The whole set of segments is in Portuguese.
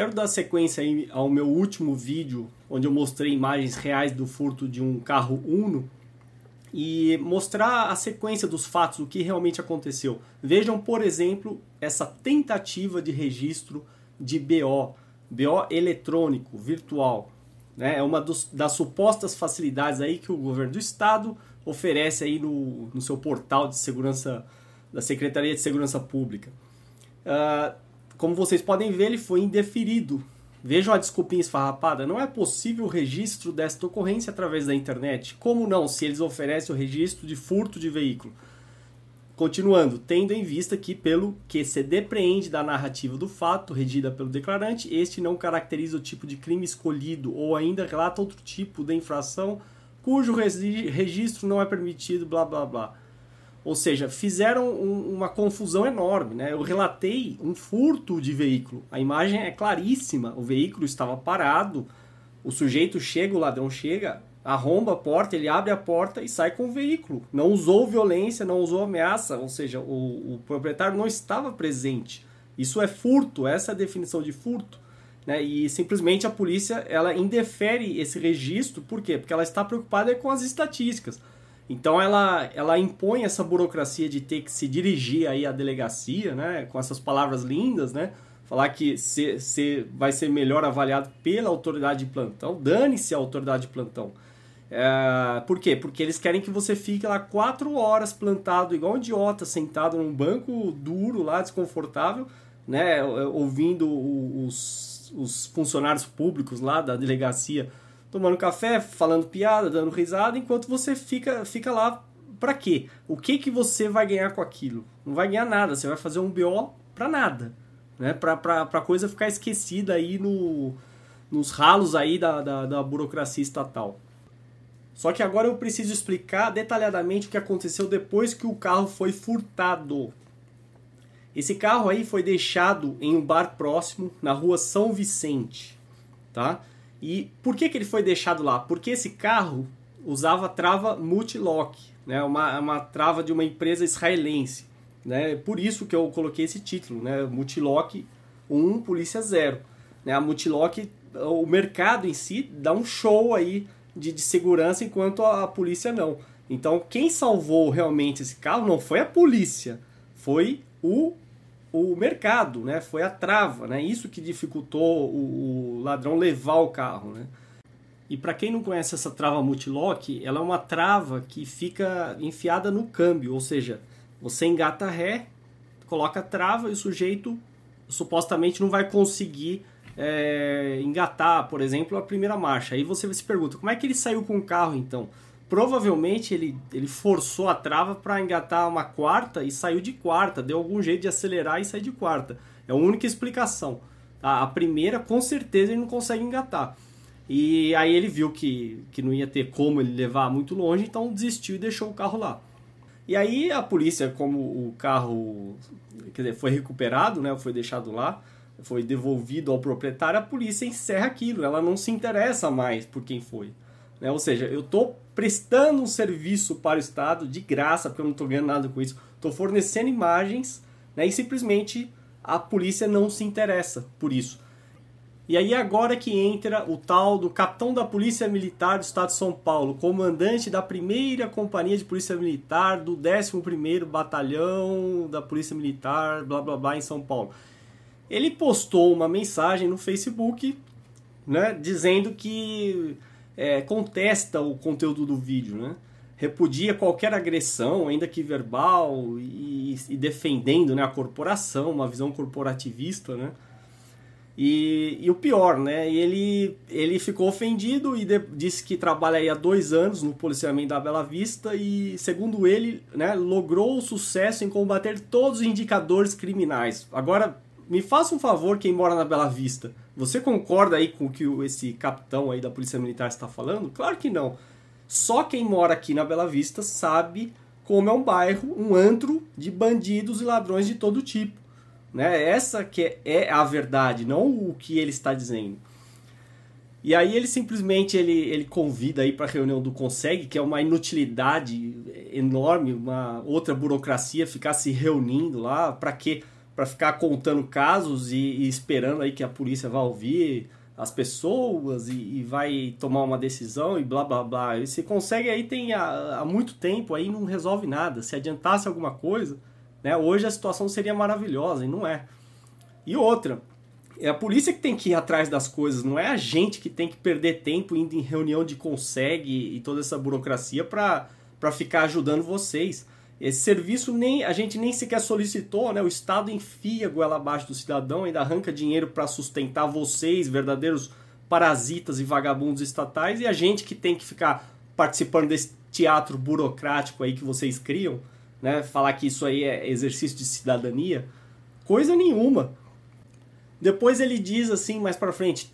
Quero dar sequência aí ao meu último vídeo, onde eu mostrei imagens reais do furto de um carro Uno e mostrar a sequência dos fatos, o que realmente aconteceu. Vejam, por exemplo, essa tentativa de registro de BO eletrônico, virtual. Né? É uma das supostas facilidades aí que o governo do estado oferece aí no seu portal de segurança, da Secretaria de Segurança Pública. Como vocês podem ver, ele foi indeferido. Vejam a desculpinha esfarrapada. Não é possível o registro desta ocorrência através da internet. Como não, se eles oferecem o registro de furto de veículo? Continuando, tendo em vista que, pelo que se depreende da narrativa do fato, regida pelo declarante, este não caracteriza o tipo de crime escolhido ou ainda relata outro tipo de infração cujo registro não é permitido, blá, blá, blá. Ou seja, fizeram uma confusão enorme, né? Eu relatei um furto de veículo. A imagem é claríssima. O veículo estava parado. O sujeito chega, o ladrão chega, arromba a porta, ele abre a porta e sai com o veículo. Não usou violência, não usou ameaça. Ou seja, o proprietário não estava presente. Isso é furto. Essa é a definição de furto, né? E simplesmente a polícia, ela indefere esse registro. Por quê? Porque ela está preocupada com as estatísticas. Então ela impõe essa burocracia de ter que se dirigir aí à delegacia, né, com essas palavras lindas, né, falar que se vai ser melhor avaliado pela autoridade de plantão. Dane-se a autoridade de plantão. Por quê? Porque eles querem que você fique lá 4 horas plantado igual um idiota, sentado num banco duro lá, desconfortável, né, ouvindo os funcionários públicos lá da delegacia tomando café, falando piada, dando risada, enquanto você fica lá pra quê? O que que você vai ganhar com aquilo? Não vai ganhar nada, você vai fazer um BO pra nada, né? Pra coisa ficar esquecida aí nos ralos aí da burocracia estatal. Só que agora eu preciso explicar detalhadamente o que aconteceu depois que o carro foi furtado. Esse carro aí foi deixado em um bar próximo, na rua São Vicente, tá? E por que ele foi deixado lá? Porque esse carro usava trava Mul-T-Lock, né? uma trava de uma empresa israelense. Né? Por isso que eu coloquei esse título, né? Mul-T-Lock 1, Polícia 0. Né? A Mul-T-Lock, o mercado em si, dá um show aí de segurança, enquanto a polícia não. Então, quem salvou realmente esse carro não foi a polícia, foi o mercado, né? Foi a trava, né? Isso que dificultou o ladrão levar o carro, né? E para quem não conhece essa trava Mul-T-Lock, ela é uma trava que fica enfiada no câmbio, ou seja, você engata ré, coloca a trava e o sujeito supostamente não vai conseguir engatar, por exemplo, a primeira marcha. Aí você se pergunta, como é que ele saiu com o carro então? Provavelmente ele forçou a trava para engatar uma quarta e saiu de quarta. Deu algum jeito de acelerar e sair de quarta. É a única explicação. Tá? A primeira, com certeza, ele não consegue engatar. E aí ele viu que não ia ter como ele levar muito longe, então desistiu e deixou o carro lá. E aí a polícia, como o carro, quer dizer, foi recuperado, né, foi deixado lá, foi devolvido ao proprietário, a polícia encerra aquilo. Ela não se interessa mais por quem foi. Né? Ou seja, eu estou prestando um serviço para o Estado de graça, porque eu não estou ganhando nada com isso. Estou fornecendo imagens, né, e simplesmente a polícia não se interessa por isso. E aí agora que entra o tal do capitão da Polícia Militar do Estado de São Paulo, comandante da 1ª Companhia de Polícia Militar do 11º Batalhão da Polícia Militar, blá blá blá, em São Paulo. Ele postou uma mensagem no Facebook, né, dizendo que contesta o conteúdo do vídeo, né? Repudia qualquer agressão, ainda que verbal, e defendendo, né, a corporação, uma visão corporativista, né? E o pior, né? Ele ficou ofendido e disse que trabalha aí há 2 anos no policiamento da Bela Vista e, segundo ele, né, logrou sucesso em combater todos os indicadores criminais. Agora, me faça um favor, quem mora na Bela Vista, você concorda aí com o que esse capitão aí da Polícia Militar está falando? Claro que não. Só quem mora aqui na Bela Vista sabe como é um bairro, um antro de bandidos e ladrões de todo tipo, né? Essa que é a verdade, não o que ele está dizendo. E aí ele simplesmente ele convida aí para a reunião do CONSEG, que é uma inutilidade enorme, uma outra burocracia ficar se reunindo lá, para quê? para ficar contando casos e esperando aí que a polícia vá ouvir as pessoas e vai tomar uma decisão e blá blá blá. E você consegue aí tem há muito tempo aí não resolve nada. Se adiantasse alguma coisa, né, hoje a situação seria maravilhosa e não é. E outra, é a polícia que tem que ir atrás das coisas, não é a gente que tem que perder tempo indo em reunião de CONSEG e toda essa burocracia para ficar ajudando vocês. Esse serviço nem, a gente nem sequer solicitou, né? O Estado enfia a goela abaixo do cidadão, ainda arranca dinheiro para sustentar vocês, verdadeiros parasitas e vagabundos estatais, e a gente que tem que ficar participando desse teatro burocrático aí que vocês criam, né? Falar que isso aí é exercício de cidadania, coisa nenhuma. Depois ele diz assim, mais para frente,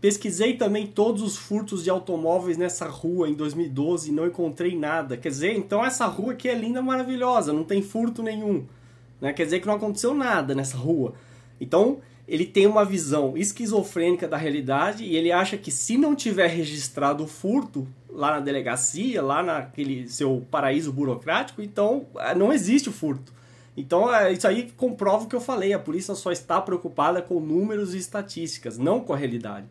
pesquisei também todos os furtos de automóveis nessa rua em 2012 e não encontrei nada. Quer dizer, então essa rua aqui é linda, maravilhosa, não tem furto nenhum, né? Quer dizer que não aconteceu nada nessa rua. Então ele tem uma visão esquizofrênica da realidade e ele acha que se não tiver registrado o furto lá na delegacia, lá naquele seu paraíso burocrático, então não existe o furto. Então, isso aí comprova o que eu falei, a polícia só está preocupada com números e estatísticas, não com a realidade.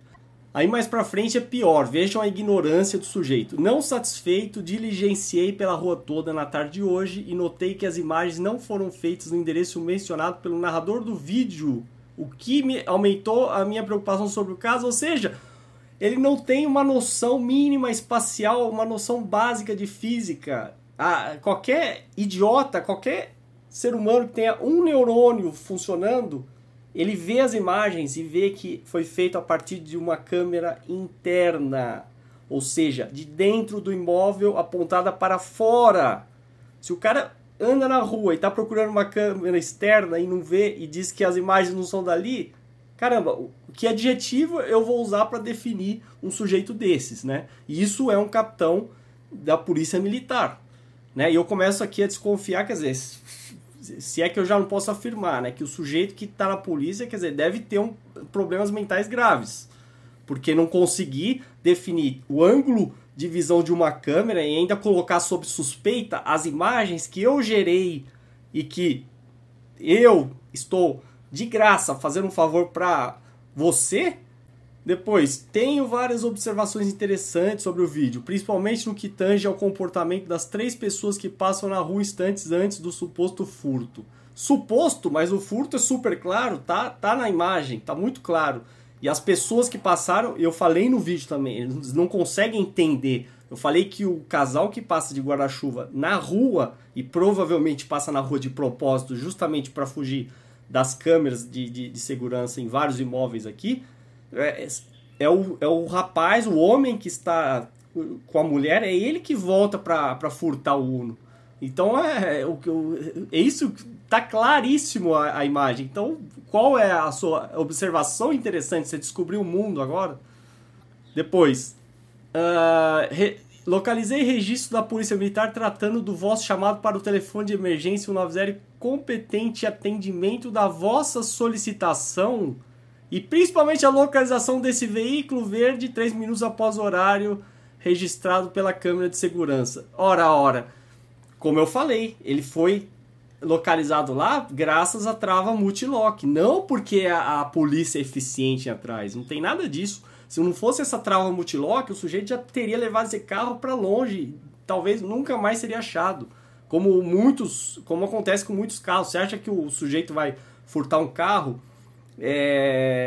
Aí mais pra frente é pior, vejam a ignorância do sujeito. Não satisfeito, diligenciei pela rua toda na tarde de hoje e notei que as imagens não foram feitas no endereço mencionado pelo narrador do vídeo, o que me aumentou a minha preocupação sobre o caso, ou seja, ele não tem uma noção mínima espacial, uma noção básica de física. Qualquer idiota, qualquer ser humano que tenha um neurônio funcionando, ele vê as imagens e vê que foi feito a partir de uma câmera interna, ou seja, de dentro do imóvel apontada para fora. Se o cara anda na rua e está procurando uma câmera externa e não vê e diz que as imagens não são dali, caramba, que adjetivo eu vou usar para definir um sujeito desses, né? E isso é um capitão da polícia militar, né? E eu começo aqui a desconfiar, quer dizer, se é que eu já não posso afirmar, né, que o sujeito que está na polícia, quer dizer, deve ter problemas mentais graves, porque não conseguir definir o ângulo de visão de uma câmera e ainda colocar sob suspeita as imagens que eu gerei e que eu estou de graça fazendo um favor para você. Depois, tenho várias observações interessantes sobre o vídeo, principalmente no que tange ao comportamento das 3 pessoas que passam na rua instantes antes do suposto furto. Suposto, mas o furto é super claro, tá na imagem, tá muito claro. E as pessoas que passaram, eu falei no vídeo também, eles não conseguem entender. Eu falei que o casal que passa de guarda-chuva na rua, e provavelmente passa na rua de propósito justamente para fugir das câmeras de segurança em vários imóveis aqui, é o rapaz, o homem que está com a mulher, é ele que volta para furtar o Uno. Então, é isso, tá claríssimo a imagem. Então, qual é a sua observação interessante? Você descobriu o mundo agora? Depois, localizei registro da Polícia Militar tratando do vosso chamado para o telefone de emergência 190 competente atendimento da vossa solicitação. E principalmente a localização desse veículo verde 3 minutos após o horário registrado pela câmera de segurança. Ora, como eu falei, ele foi localizado lá graças à trava Mul-T-Lock. Não porque a polícia é eficiente atrás, não tem nada disso. Se não fosse essa trava Mul-T-Lock, o sujeito já teria levado esse carro para longe. Talvez nunca mais seria achado. Como acontece com muitos carros. Você acha que o sujeito vai furtar um carro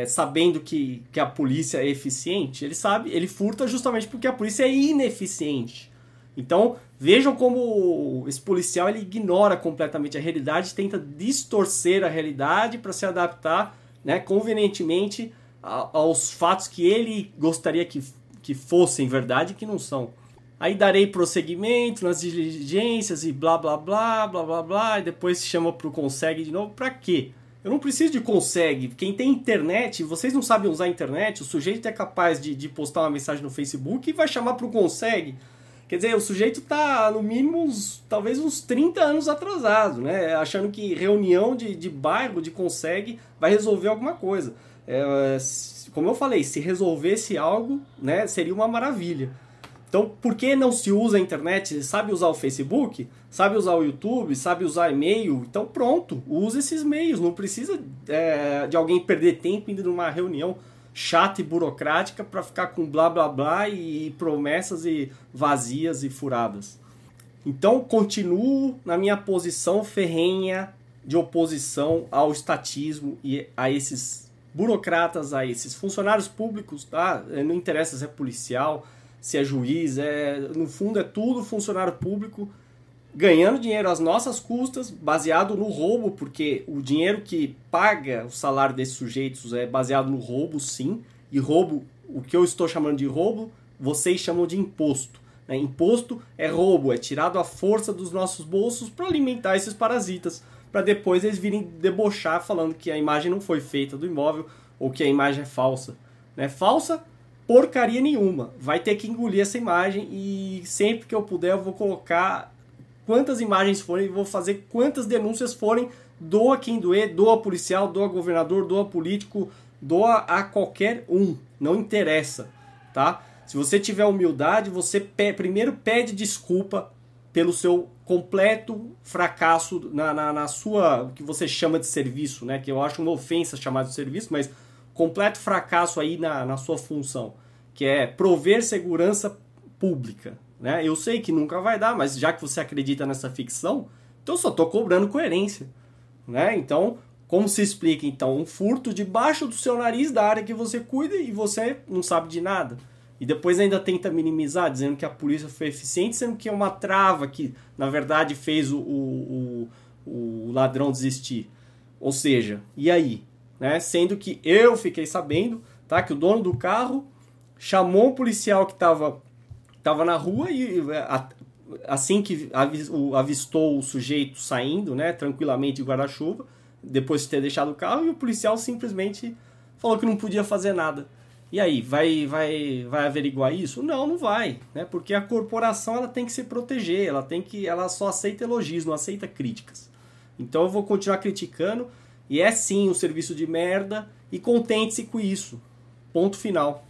sabendo que a polícia é eficiente? Ele furta justamente porque a polícia é ineficiente. Então vejam como esse policial ele ignora completamente a realidade, tenta distorcer a realidade para se adaptar, né, convenientemente aos fatos que ele gostaria que fossem verdade e que não são. Aí darei prosseguimento nas diligências e blá blá blá blá blá blá, e depois se chama para o CONSEG de novo. Para quê? Eu não preciso de CONSEG. Quem tem internet, vocês não sabem usar a internet, o sujeito é capaz de postar uma mensagem no Facebook e vai chamar para o CONSEG. Quer dizer, o sujeito está, no mínimo, talvez uns 30 anos atrasado, né? Achando que reunião de bairro, de CONSEG, vai resolver alguma coisa. Como eu falei, se resolvesse algo, né, seria uma maravilha. Então, por que não se usa a internet? Sabe usar o Facebook? Sabe usar o YouTube? Sabe usar e-mail? Então, pronto, usa esses meios. Não precisa de alguém perder tempo indo numa reunião chata e burocrática para ficar com blá blá blá e promessas e vazias e furadas. Então, continuo na minha posição ferrenha de oposição ao estatismo e a esses burocratas, a esses funcionários públicos, tá? Não interessa se é policial, se é juiz, no fundo é tudo funcionário público ganhando dinheiro às nossas custas, baseado no roubo, porque o dinheiro que paga o salário desses sujeitos é baseado no roubo, sim, e roubo, o que eu estou chamando de roubo, vocês chamam de imposto. Né? Imposto é roubo, é tirado à força dos nossos bolsos para alimentar esses parasitas, para depois eles virem debochar falando que a imagem não foi feita do imóvel ou que a imagem é falsa. Né? Falsa? Porcaria nenhuma, vai ter que engolir essa imagem e sempre que eu puder eu vou colocar quantas imagens forem, vou fazer quantas denúncias forem, doa quem doer, doa policial, doa governador, doa político, doa a qualquer um, não interessa, tá? Se você tiver humildade, você primeiro pede desculpa pelo seu completo fracasso na sua, o que você chama de serviço, né? Que eu acho uma ofensa chamar de serviço, mas completo fracasso aí na sua função, que é prover segurança pública. Né? Eu sei que nunca vai dar, mas já que você acredita nessa ficção, então eu só estou cobrando coerência. Né? Então, como se explica então um furto debaixo do seu nariz da área que você cuida e você não sabe de nada? E depois ainda tenta minimizar, dizendo que a polícia foi eficiente, sendo que é uma trava que, na verdade, fez o ladrão desistir. Ou seja, e aí? Né? Sendo que eu fiquei sabendo, tá, que o dono do carro chamou um policial que estava na rua e assim que avistou o sujeito saindo, né, tranquilamente de guarda-chuva, depois de ter deixado o carro, e o policial simplesmente falou que não podia fazer nada. E aí, vai averiguar isso? Não, não vai, né, porque a corporação ela tem que se proteger, ela só aceita elogios, não aceita críticas. Então eu vou continuar criticando. E é sim um serviço de merda e contente-se com isso. Ponto final.